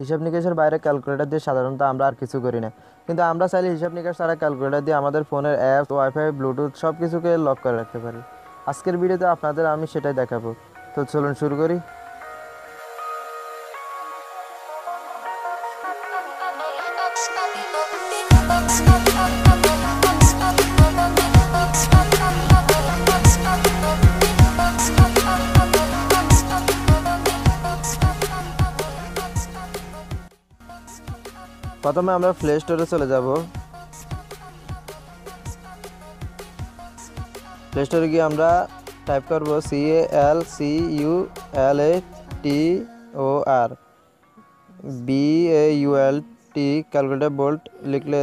हिसाब निकेशर बाहर क्यालकुलेटर दिए साधारण आमरा आर किछु करी ना, किन्तु आमरा चाइले हिसाब निकाश छाड़ा क्यालकुलेटर दिए आमादेर फोनेर एप्स वाईफाई ब्लूटूथ सब किछुके लक करे राखते पारी। आजकेर भिडियोते आपनादेर आमी सेटाई देखाबो, तो चलुन शुरू करी। प्रथमे आमरा प्ले स्टोरे चले जाब। प्ले स्टोरे गिये आमरा टाइप करब CALCULATOR BAULT क्यालकुलेटर बोल्ट लिखले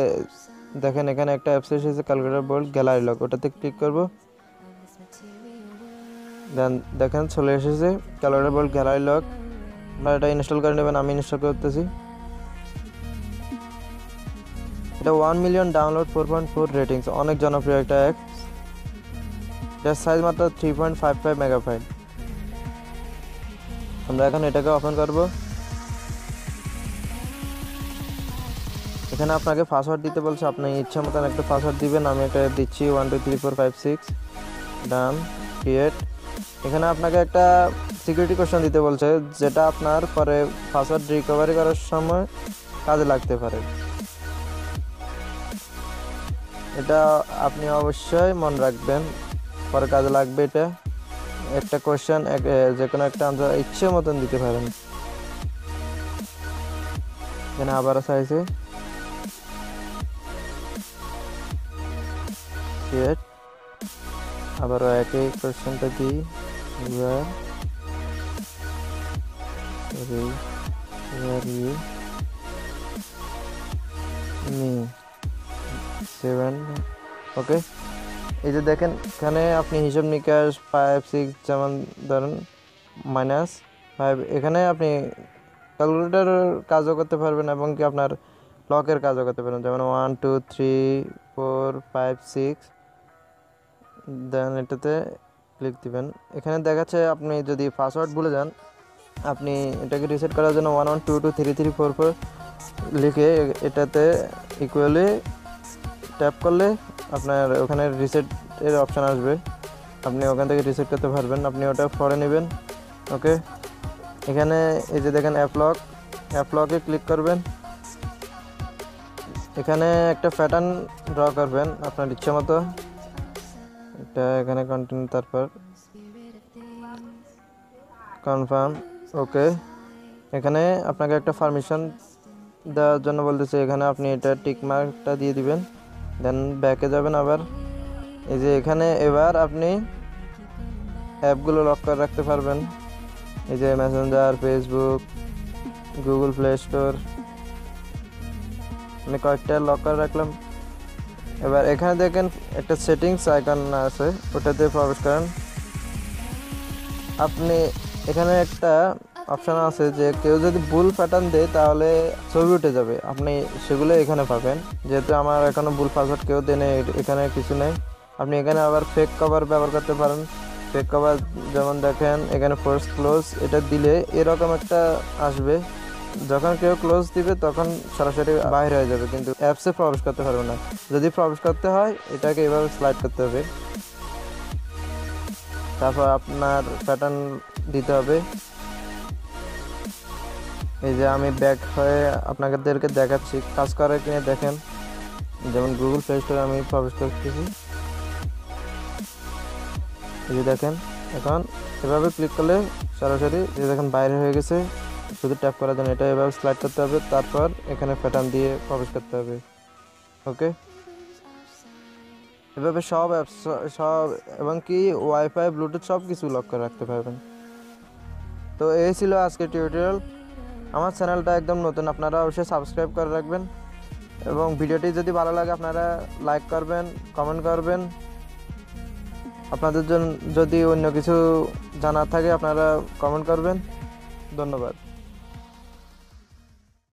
देखें एखाने एक एप्स एसेছে क्यालकुलेटर बोल्ट গ্যালারি লক, ওটাতে ক্লিক করব। देखें चले এসেছে ক্যালকুলেटर बोल्ट গ্যালারি লক, আপনারা এটা ইনস্টল করে নেবেন। আমি ইনস্টল করতেছি। এটা 1 মিলিয়ন ডাউনলোড 4.4 রেটিংস, অনেক জনপ্রিয় একটা অ্যাপস। এর সাইজ মাত্র 3.55 মেগাবাইট। আমরা এখন এটাকে ওপেন করব। এখানে আপনাকে পাসওয়ার্ড দিতে বলছে, আপনি ইচ্ছা মত একটা পাসওয়ার্ড দিবেন। আমি এটা দিচ্ছি 123456 ডান ক্রিয়েট। এখানে আপনাকে একটা সিকিউরিটি কোশ্চেন দিতে বলছে, যেটা আপনার পরে পাসওয়ার্ড রিকভারি করার সময় কাজে লাগতে পারে। এটা আপনি অবশ্যই মনে রাখবেন, পরে কাজে লাগবে। এটা একটা কোশ্চেন, যে কোনো একটা আনসার ইচ্ছে মতন দিতে পারেন। এখানে আবার চাইছে আবারও একই কোশ্চেনটা দিই। ओके, ये देखें एखे अपनी हिसाब निकाश 5 6 जेमन धरें -5 एखे अपनी क्यालकुलेटर काजो करते पारबेन एबं कि आपनार क्लकेर काजो करते पारबेन, जेमन 1 2 3 4 5 6 देन एटाते क्लिक दिबेन। एखे देखाच्छे अपनी जदि पासवर्ड भूले जान, अपनी एटाके रिसेट करार जोन्नो 11223344 लिखे एटाते इक्वुयाली टैप कर ले आपनार ओखाने रिसेटर अपशन आसबे, अपनी ओखान थेके रिसेट करते पारबेन। अपनी ओटा फरे नेबेन। ओके, एखाने एई जे देखें एप लके क्लिक करबेन। एखाने एकटा पैटार्न ड्र करबेन आपनार इच्छा मतो। एटा एखाने कन्टिन्यू, तारपर कनफार्म। ओके, एखाने आपनाके एकटा पारमिशन देওয়ার জন্য বলতেছে, এখানে আপনি এটা টিক মার্কটা দিয়ে দিবেন। দেন ব্যাকে যাবেন। আবার এই যে এখানে এবার আপনি অ্যাপগুলো লক করে রাখতে পারবেন, এই যে messenger, Facebook, Google play store. আমি কয়েকটা লক করে রাখলাম। এবার এখানে দেখেন একটা সেটিংস আইকন আছে, ওটাতে প্রবেশ করেন। আপনি এখানে একটা অপশন আছে যে কেউ যদি ভুল প্যাটার্ন দেয় তাহলে ছবি উঠে যাবে, আপনি সেগুলো এখানে পাবেন। যেহেতু আমার এখনও ভুল পাসওয়ার্ড কেউ দেয় এখানে কিছু নেই। আপনি এখানে আবার ফেক কভার ব্যবহার করতে পারেন। ফেক কভার যেমন দেখেন এখানে ফোর্স ক্লোজ, এটা দিলে এরকম একটা আসবে, যখন কেউ ক্লোজ দিবে তখন সরাসরি বাইরে হয়ে যাবে, কিন্তু অ্যাপসে প্রবেশ করতে পারবে না। যদি প্রবেশ করতে হয় এটাকে এভাবে স্লাইড করতে হবে, তারপর আপনার প্যাটার্ন দিতে হবে। এই যে আমি ব্যাক হয়ে আপনাদেরকে দেখাচ্ছি কাজ করে কিনে। দেখেন যেমন গুগল প্লে স্টোরে আমি প্রবেশ করতেছি, এই যে দেখেন এখন এভাবে ক্লিক করলে সরাসরি এই দেখেন বাইরে হয়ে গেছে। শুধু ট্যাপ করার জন্য এটা এভাবে স্লাইড করতে হবে, তারপর এখানে প্যাটার্ন দিয়ে প্রবেশ করতে হবে। ওকে, এভাবে সব অ্যাপস সব এবং কি ওয়াইফাই ব্লুটুথ সব কিছু লক করে রাখতে পারবেন। তো এই ছিল আজকের টিউটোরিয়াল। আমার চ্যানেলটা একদম নতুন, আপনারা অবশ্যই সাবস্ক্রাইব করে রাখবেন এবং ভিডিওটি যদি ভালো লাগে আপনারা লাইক করবেন, কমেন্ট করবেন। আপনাদের জন্য যদি অন্য কিছু জানার থাকে আপনারা কমেন্ট করবেন। ধন্যবাদ।